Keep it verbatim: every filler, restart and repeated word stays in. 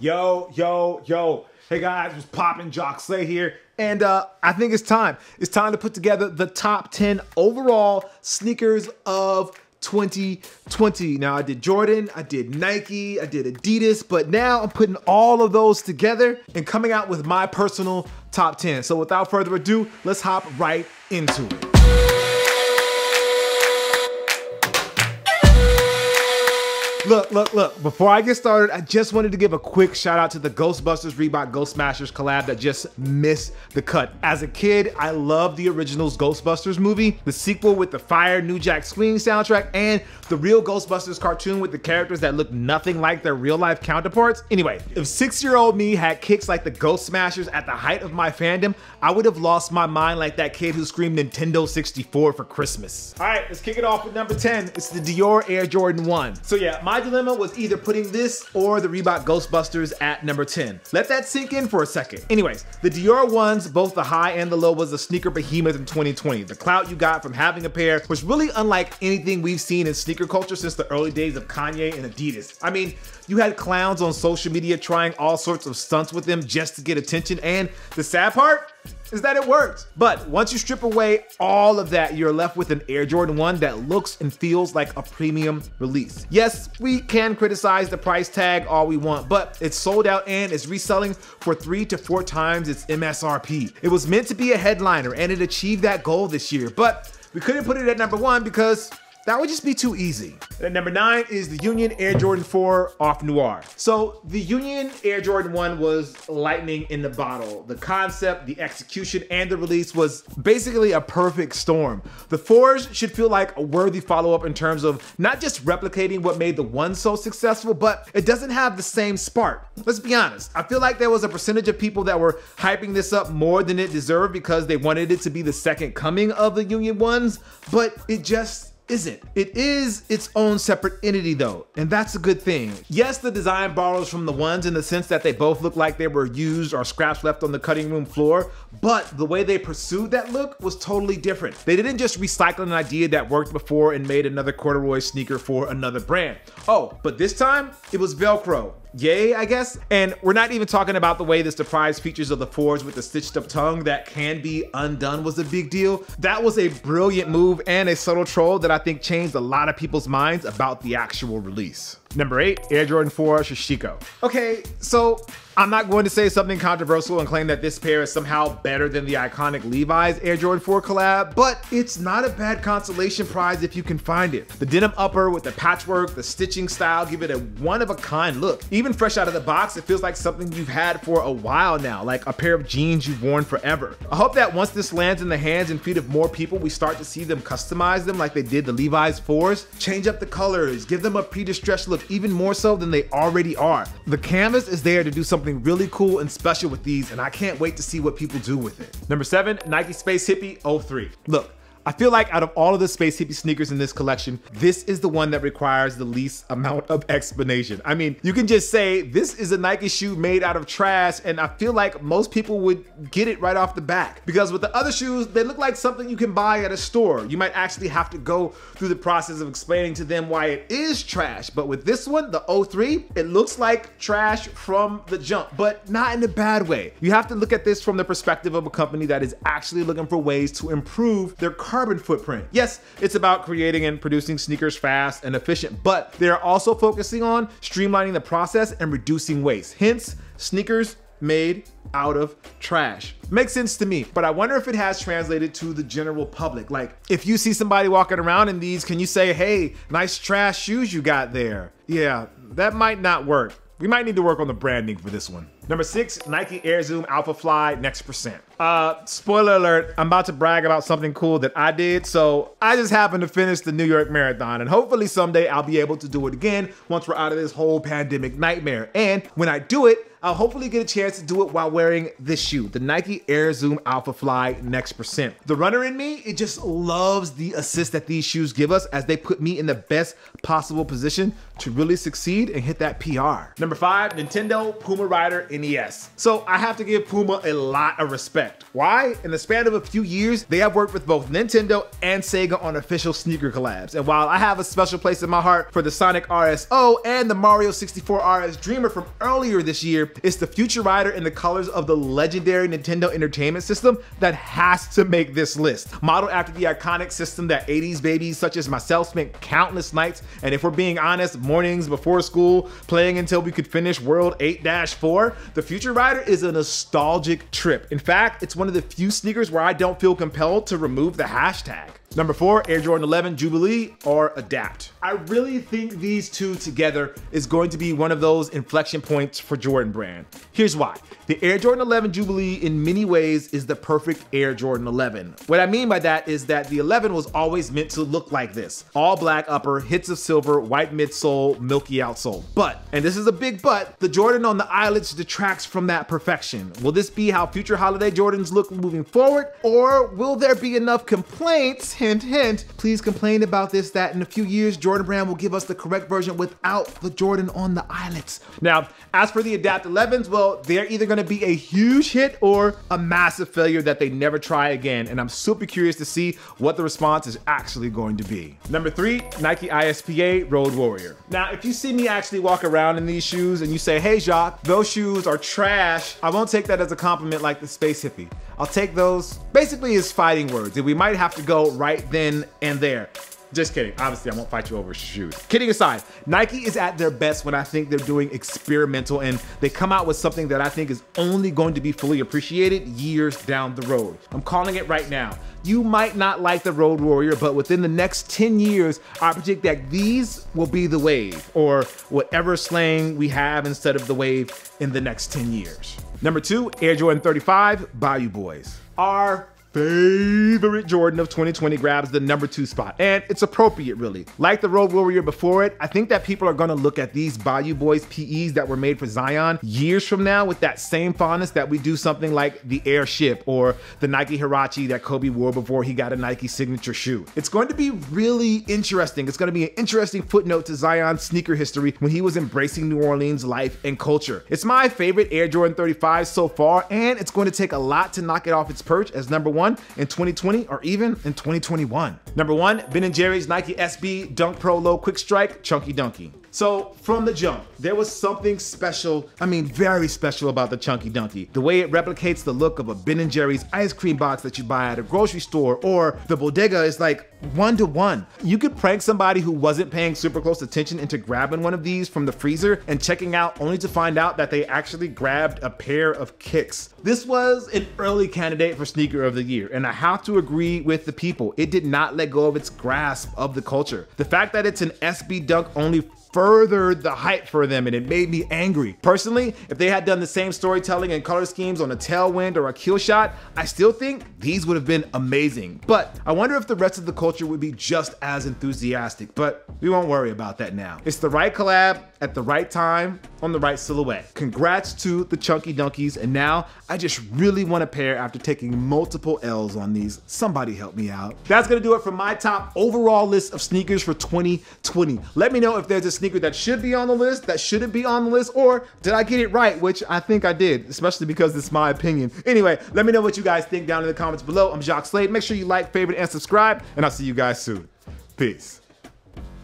Yo, yo, yo. Hey guys, what's poppin'? Jacques Slade here. And uh, I think it's time. It's time to put together the top ten overall sneakers of twenty twenty. Now I did Jordan, I did Nike, I did Adidas, but now I'm putting all of those together and coming out with my personal top ten. So without further ado, let's hop right into it. Look, look, look, before I get started, I just wanted to give a quick shout out to the Ghostbusters Reebok Ghost Smashers collab that just missed the cut. As a kid, I loved the original's Ghostbusters movie, the sequel with the fire new Jack Swing soundtrack, and the real Ghostbusters cartoon with the characters that look nothing like their real life counterparts. Anyway, if six-year-old me had kicks like the Ghost Smashers at the height of my fandom, I would have lost my mind like that kid who screamed Nintendo sixty-four for Christmas. All right, let's kick it off with number ten. It's the Dior Air Jordan one. So yeah, my My dilemma was either putting this or the Reebok Ghostbusters at number ten. Let that sink in for a second. Anyways, the Dior ones, both the high and the low, was a sneaker behemoth in twenty twenty. The clout you got from having a pair was really unlike anything we've seen in sneaker culture since the early days of Kanye and Adidas. I mean, you had clowns on social media trying all sorts of stunts with them just to get attention, and the sad part is that it worked. But once you strip away all of that, you're left with an Air Jordan one that looks and feels like a premium release. Yes, we can criticize the price tag all we want, but it's sold out and it's reselling for three to four times its M S R P. It was meant to be a headliner and it achieved that goal this year, but we couldn't put it at number one because that would just be too easy. At number nine is the Union Air Jordan four Off Noir. So the Union Air Jordan one was lightning in the bottle. The concept, the execution, and the release was basically a perfect storm. The fours should feel like a worthy follow-up in terms of not just replicating what made the one so successful, but it doesn't have the same spark. Let's be honest. I feel like there was a percentage of people that were hyping this up more than it deserved because they wanted it to be the second coming of the Union ones, but it just isn't. It is its own separate entity though, and that's a good thing. Yes, the design borrows from the ones in the sense that they both look like they were used or scraps left on the cutting room floor, but the way they pursued that look was totally different. They didn't just recycle an idea that worked before and made another corduroy sneaker for another brand. Oh, but this time it was Velcro. Yay, I guess. And we're not even talking about the way this deprives features of the fours with the stitched up tongue that can be undone was a big deal. That was a brilliant move and a subtle troll that I think changed a lot of people's minds about the actual release. Number eight, Air Jordan four Sashiko. Okay, so I'm not going to say something controversial and claim that this pair is somehow better than the iconic Levi's Air Jordan four collab, but it's not a bad consolation prize if you can find it. The denim upper with the patchwork, the stitching style give it a one-of-a-kind look. Even fresh out of the box, it feels like something you've had for a while now, like a pair of jeans you've worn forever. I hope that once this lands in the hands and feet of more people, we start to see them customize them like they did the Levi's fours, change up the colors, give them a pre-distressed look, even more so than they already are. The canvas is there to do something really cool and special with these, and I can't wait to see what people do with it. Number seven, Nike Space Hippie oh three. Look, I feel like out of all of the Space Hippie sneakers in this collection, this is the one that requires the least amount of explanation. I mean, you can just say this is a Nike shoe made out of trash, and I feel like most people would get it right off the bat. Because with the other shoes, they look like something you can buy at a store. You might actually have to go through the process of explaining to them why it is trash. But with this one, the oh three, it looks like trash from the jump, but not in a bad way. You have to look at this from the perspective of a company that is actually looking for ways to improve their current carbon footprint. Yes, it's about creating and producing sneakers fast and efficient, but they're also focusing on streamlining the process and reducing waste. Hence, sneakers made out of trash. Makes sense to me, but I wonder if it has translated to the general public. Like, if you see somebody walking around in these, can you say, hey, nice trash shoes you got there? Yeah, that might not work. We might need to work on the branding for this one. Number six, Nike Air Zoom Alpha Fly Next Percent. Uh, spoiler alert, I'm about to brag about something cool that I did, so I just happened to finish the New York Marathon, and hopefully someday I'll be able to do it again once we're out of this whole pandemic nightmare. And when I do it, I'll hopefully get a chance to do it while wearing this shoe, the Nike Air Zoom Alpha Fly Next Percent. The runner in me, it just loves the assist that these shoes give us as they put me in the best possible position to really succeed and hit that P R. Number five, Nintendo Puma Rider N E S. So I have to give Puma a lot of respect. Why? In the span of a few years, they have worked with both Nintendo and Sega on official sneaker collabs. And while I have a special place in my heart for the Sonic R S O and the Mario sixty-four R S Dreamer from earlier this year, it's the Future Rider in the colors of the legendary Nintendo Entertainment System that has to make this list. Modeled after the iconic system that eighties babies such as myself spent countless nights, and if we're being honest, mornings before school, playing until we could finish World eight dash four, the Future Rider is a nostalgic trip. In fact, it's one of the few sneakers where I don't feel compelled to remove the hashtag. Number four, Air Jordan eleven Jubilee or Adapt. I really think these two together is going to be one of those inflection points for Jordan Brand. Here's why. The Air Jordan eleven Jubilee in many ways is the perfect Air Jordan eleven. What I mean by that is that the eleven was always meant to look like this. All black upper, hits of silver, white midsole, milky outsole. But, and this is a big but, the Jordan on the eyelets detracts from that perfection. Will this be how future holiday Jordans look moving forward? Or will there be enough complaints, hint, hint, please complain about this, that in a few years, Jordan Brand will give us the correct version without the Jordan on the eyelets. Now, as for the Adapt elevens, well, they're either gonna be a huge hit or a massive failure that they never try again. And I'm super curious to see what the response is actually going to be. Number three, Nike I S P A Road Warrior. Now, if you see me actually walk around in these shoes and you say, hey Jacques, those shoes are trash, I won't take that as a compliment like the Space Hippie. I'll take those basically as fighting words, and we might have to go right then and there. Just kidding, obviously I won't fight you over shoes. Kidding aside, Nike is at their best when I think they're doing experimental and they come out with something that I think is only going to be fully appreciated years down the road. I'm calling it right now. You might not like the Road Warrior, but within the next ten years, I predict that these will be the wave, or whatever slang we have instead of the wave in the next ten years. Number two, Air Jordan thirty-five Bayou Boys. Our favorite Jordan of twenty twenty grabs the number two spot, and it's appropriate really. Like the Road Warrior before it, I think that people are gonna look at these Bayou Boys P Es that were made for Zion years from now with that same fondness that we do something like the Airship or the Nike Hirachi that Kobe wore before he got a Nike signature shoe. It's going to be really interesting. It's gonna be an interesting footnote to Zion's sneaker history when he was embracing New Orleans life and culture. It's my favorite Air Jordan thirty-five so far, and it's going to take a lot to knock it off its perch as number one in twenty twenty or even in twenty twenty-one. Number one, Ben and Jerry's Nike S B Dunk Pro Low Quick Strike Chunky Dunky. So from the jump, there was something special, I mean very special about the Chunky Dunky. The way it replicates the look of a Ben and Jerry's ice cream box that you buy at a grocery store or the bodega is like one to one. You could prank somebody who wasn't paying super close attention into grabbing one of these from the freezer and checking out only to find out that they actually grabbed a pair of kicks. This was an early candidate for sneaker of the year, and I have to agree with the people. It did not let go of its grasp of the culture. The fact that it's an S B Dunk only furthered the hype for them, and it made me angry. Personally, if they had done the same storytelling and color schemes on a tailwind or a kill shot, I still think these would have been amazing. But I wonder if the rest of the culture would be just as enthusiastic, but we won't worry about that now. It's the right collab at the right time on the right silhouette. Congrats to the Chunky Dunkies, and now I just really want a pair after taking multiple L's on these. Somebody help me out. That's gonna do it for my top overall list of sneakers for twenty twenty. Let me know if there's a sneaker that should be on the list, that shouldn't be on the list, or did I get it right, which I think I did, especially because it's my opinion. Anyway, let me know what you guys think down in the comments below. I'm Jacques Slade. Make sure you like, favorite, and subscribe, and I'll see you guys soon. Peace.